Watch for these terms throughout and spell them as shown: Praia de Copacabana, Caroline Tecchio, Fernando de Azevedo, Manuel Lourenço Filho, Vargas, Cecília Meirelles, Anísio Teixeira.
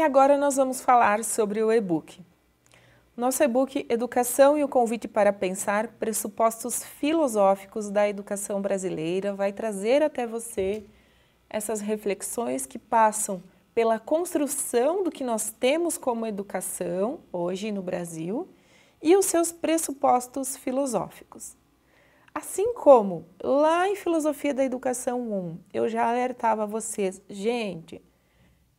E agora nós vamos falar sobre o e-book. Nosso e-book Educação e o Convite para Pensar, Pressupostos Filosóficos da Educação Brasileira vai trazer até você essas reflexões que passam pela construção do que nós temos como educação hoje no Brasil e os seus pressupostos filosóficos. Assim como lá em Filosofia da Educação 1, eu já alertava vocês, gente,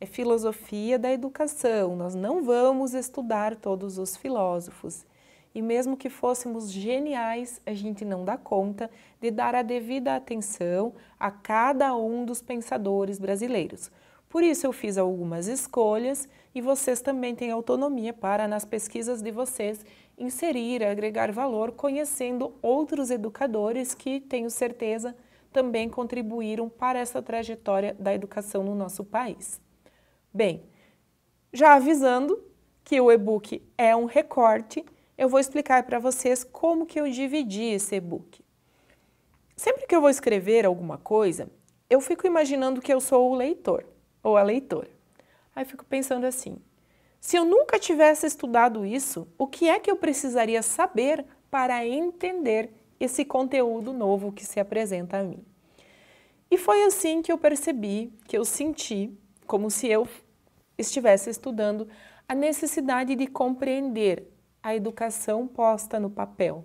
é filosofia da educação, nós não vamos estudar todos os filósofos. E mesmo que fôssemos geniais, a gente não dá conta de dar a devida atenção a cada um dos pensadores brasileiros. Por isso eu fiz algumas escolhas e vocês também têm autonomia para, nas pesquisas de vocês, inserir, agregar valor, conhecendo outros educadores que, tenho certeza, também contribuíram para essa trajetória da educação no nosso país. Bem, já avisando que o e-book é um recorte, eu vou explicar para vocês como que eu dividi esse e-book. Sempre que eu vou escrever alguma coisa, eu fico imaginando que eu sou o leitor ou a leitora. Aí fico pensando assim, se eu nunca tivesse estudado isso, o que é que eu precisaria saber para entender esse conteúdo novo que se apresenta a mim? E foi assim que eu percebi, que eu senti, como se eu estivesse estudando, a necessidade de compreender a educação posta no papel,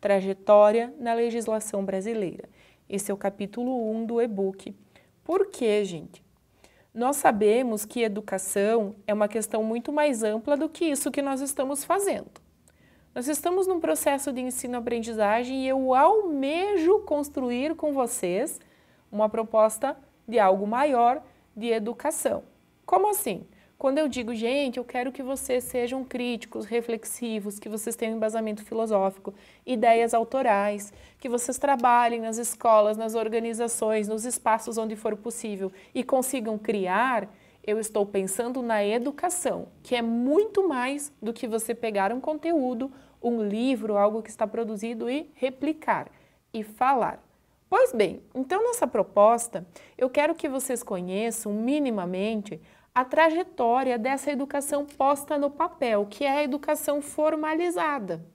trajetória na legislação brasileira. Esse é o capítulo 1 do e-book. Por quê, gente? Nós sabemos que educação é uma questão muito mais ampla do que isso que nós estamos fazendo. Nós estamos num processo de ensino-aprendizagem e eu almejo construir com vocês uma proposta de algo maior, de educação. Como assim? Quando eu digo, gente, eu quero que vocês sejam críticos, reflexivos, que vocês tenham embasamento filosófico, ideias autorais, que vocês trabalhem nas escolas, nas organizações, nos espaços onde for possível e consigam criar, eu estou pensando na educação, que é muito mais do que você pegar um conteúdo, um livro, algo que está produzido e replicar e falar. Pois bem, então nessa proposta, eu quero que vocês conheçam minimamente a trajetória dessa educação posta no papel, que é a educação formalizada.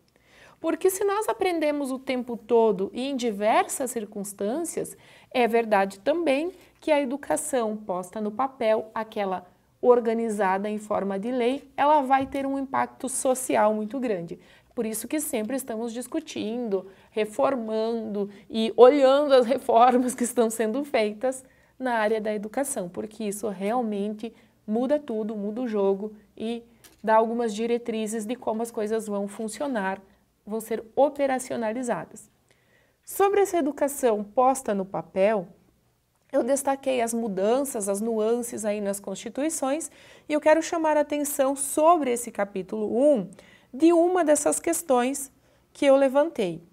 Porque se nós aprendemos o tempo todo e em diversas circunstâncias, é verdade também que a educação posta no papel, aquela organizada em forma de lei, ela vai ter um impacto social muito grande. Por isso que sempre estamos discutindo, reformando e olhando as reformas que estão sendo feitas na área da educação, porque isso realmente muda tudo, muda o jogo e dá algumas diretrizes de como as coisas vão funcionar, vão ser operacionalizadas. Sobre essa educação posta no papel, eu destaquei as mudanças, as nuances aí nas constituições e eu quero chamar a atenção sobre esse capítulo 1, de uma dessas questões que eu levantei,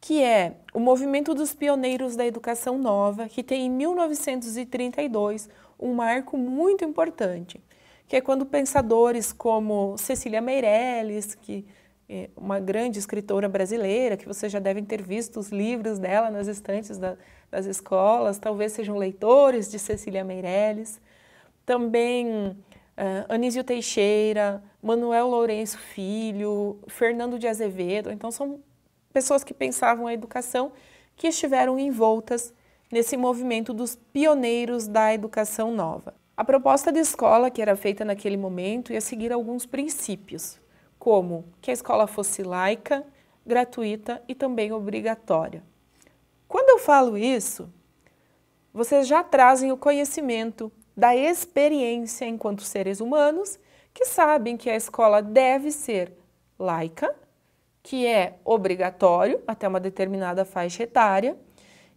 que é o movimento dos pioneiros da educação nova, que tem em 1932 um marco muito importante, que é quando pensadores como Cecília Meirelles, que é uma grande escritora brasileira, que vocês já devem ter visto os livros dela nas estantes das escolas, talvez sejam leitores de Cecília Meirelles, também Anísio Teixeira, Manuel Lourenço Filho, Fernando de Azevedo, então são pessoas que pensavam a educação que estiveram envoltas nesse movimento dos pioneiros da educação nova. A proposta de escola que era feita naquele momento ia seguir alguns princípios, como que a escola fosse laica, gratuita e também obrigatória. Quando eu falo isso, vocês já trazem o conhecimento da experiência enquanto seres humanos que sabem que a escola deve ser laica, que é obrigatório até uma determinada faixa etária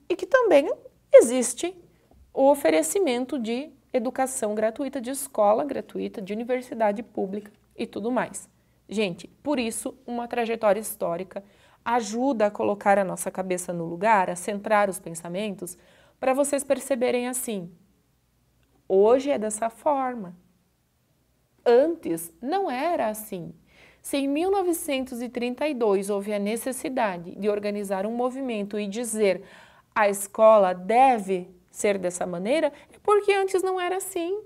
e que também existe o oferecimento de educação gratuita, de escola gratuita, de universidade pública e tudo mais. Gente, por isso uma trajetória histórica ajuda a colocar a nossa cabeça no lugar, a centrar os pensamentos, para vocês perceberem assim, hoje é dessa forma. Antes não era assim. Se em 1932 houve a necessidade de organizar um movimento e dizer a escola deve ser dessa maneira, é porque antes não era assim.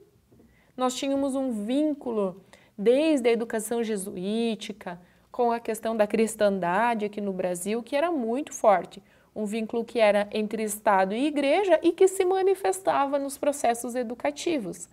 Nós tínhamos um vínculo desde a educação jesuítica, com a questão da cristandade aqui no Brasil, que era muito forte, um vínculo que era entre Estado e Igreja e que se manifestava nos processos educativos.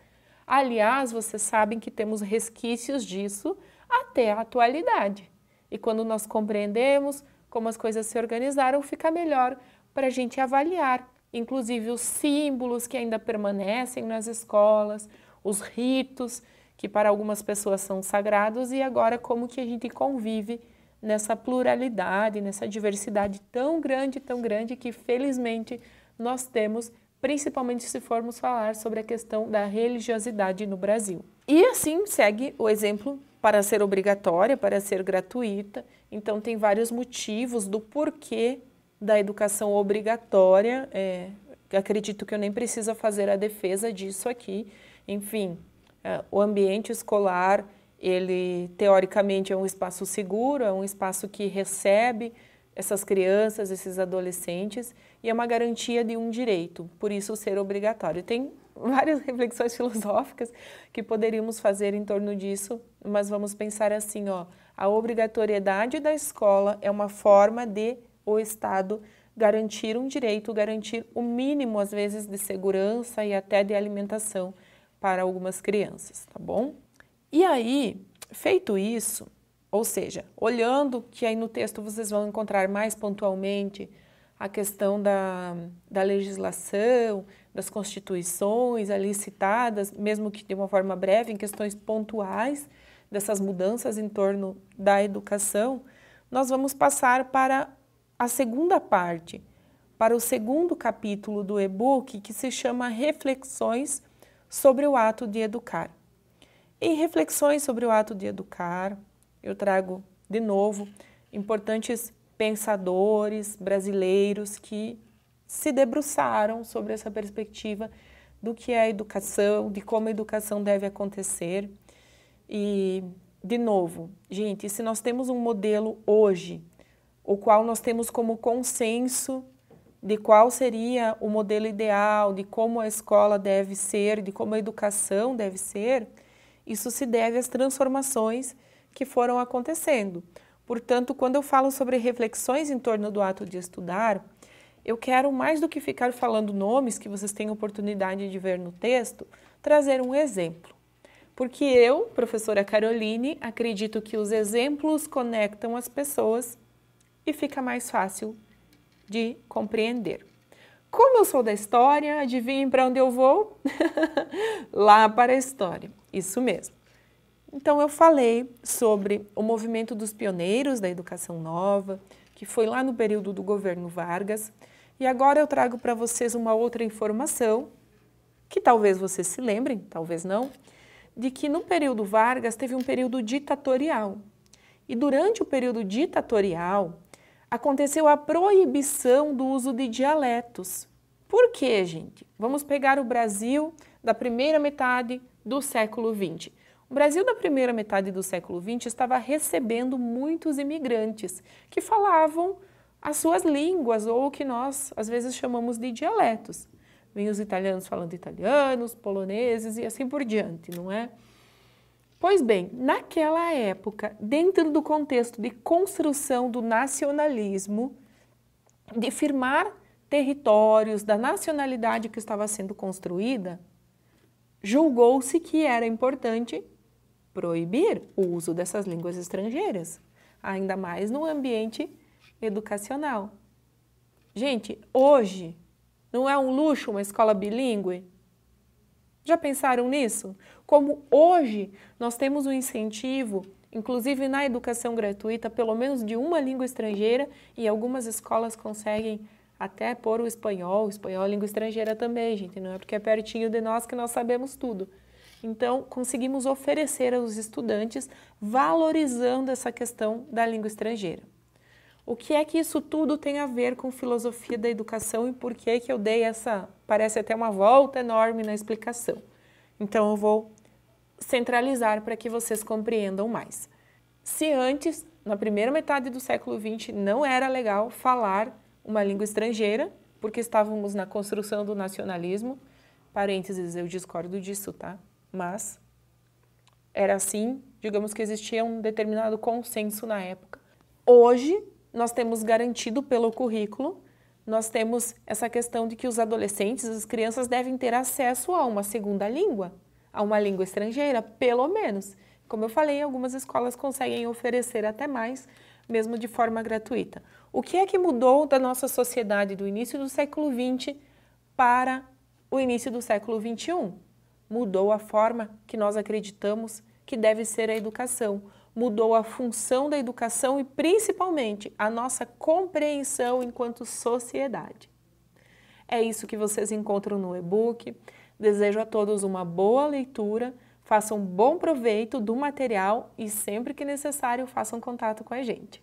Aliás, vocês sabem que temos resquícios disso até a atualidade. E quando nós compreendemos como as coisas se organizaram, fica melhor para a gente avaliar, inclusive os símbolos que ainda permanecem nas escolas, os ritos, que para algumas pessoas são sagrados, e agora como que a gente convive nessa pluralidade, nessa diversidade tão grande, que felizmente nós temos, principalmente se formos falar sobre a questão da religiosidade no Brasil. E assim segue o exemplo para ser obrigatória, para ser gratuita, então tem vários motivos do porquê da educação obrigatória, acredito que eu nem preciso fazer a defesa disso aqui, enfim. O ambiente escolar, ele teoricamente é um espaço seguro, é um espaço que recebe essas crianças, esses adolescentes, e é uma garantia de um direito, por isso ser obrigatório. Tem várias reflexões filosóficas que poderíamos fazer em torno disso, mas vamos pensar assim, ó, a obrigatoriedade da escola é uma forma de o Estado garantir um direito, garantir o mínimo, às vezes, de segurança e até de alimentação para algumas crianças, tá bom? E aí, feito isso, ou seja, olhando que aí no texto vocês vão encontrar mais pontualmente a questão da legislação, das constituições ali citadas, mesmo que de uma forma breve, em questões pontuais dessas mudanças em torno da educação, nós vamos passar para a segunda parte, para o segundo capítulo do e-book, que se chama Reflexões sobre o ato de educar. Em reflexões sobre o ato de educar, eu trago de novo importantes pensadores brasileiros que se debruçaram sobre essa perspectiva do que é a educação, de como a educação deve acontecer. E, de novo, gente, se nós temos um modelo hoje, o qual nós temos como consenso de qual seria o modelo ideal, de como a escola deve ser, de como a educação deve ser, isso se deve às transformações que foram acontecendo. Portanto, quando eu falo sobre reflexões em torno do ato de estudar, eu quero, mais do que ficar falando nomes que vocês têm oportunidade de ver no texto, trazer um exemplo. Porque eu, professora Caroline, acredito que os exemplos conectam as pessoas e fica mais fácil de compreender. Como eu sou da história, adivinhem para onde eu vou? Lá para a história, isso mesmo. Então eu falei sobre o movimento dos pioneiros da educação nova, que foi lá no período do governo Vargas, e agora eu trago para vocês uma outra informação, que talvez vocês se lembrem, talvez não, de que no período Vargas teve um período ditatorial. E durante o período ditatorial, aconteceu a proibição do uso de dialetos. Por quê, gente? Vamos pegar o Brasil da primeira metade do século XX. O Brasil da primeira metade do século XX estava recebendo muitos imigrantes que falavam as suas línguas, ou o que nós, às vezes, chamamos de dialetos. Vinham os italianos falando italianos, poloneses e assim por diante, não é? Pois bem, naquela época, dentro do contexto de construção do nacionalismo, de firmar territórios da nacionalidade que estava sendo construída, julgou-se que era importante proibir o uso dessas línguas estrangeiras, ainda mais no ambiente educacional. Gente, hoje, não é um luxo uma escola bilíngue? Já pensaram nisso? Como hoje nós temos um incentivo, inclusive na educação gratuita, pelo menos de uma língua estrangeira, e algumas escolas conseguem até pôr o espanhol é língua estrangeira também, gente, não é porque é pertinho de nós que nós sabemos tudo. Então, conseguimos oferecer aos estudantes valorizando essa questão da língua estrangeira. O que é que isso tudo tem a ver com filosofia da educação e por que que eu dei essa, parece até uma volta enorme na explicação? Então eu vou centralizar para que vocês compreendam mais. Se antes, na primeira metade do século XX, não era legal falar uma língua estrangeira, porque estávamos na construção do nacionalismo, parênteses, eu discordo disso, tá? mas era assim, digamos que existia um determinado consenso na época. Hoje, nós temos garantido pelo currículo, nós temos essa questão de que os adolescentes, as crianças devem ter acesso a uma segunda língua, a uma língua estrangeira, pelo menos. Como eu falei, algumas escolas conseguem oferecer até mais, mesmo de forma gratuita. O que é que mudou da nossa sociedade do início do século XX para o início do século XXI? Mudou a forma que nós acreditamos que deve ser a educação, mudou a função da educação e, principalmente, a nossa compreensão enquanto sociedade. É isso que vocês encontram no e-book. Desejo a todos uma boa leitura, façam bom proveito do material e, sempre que necessário, façam contato com a gente.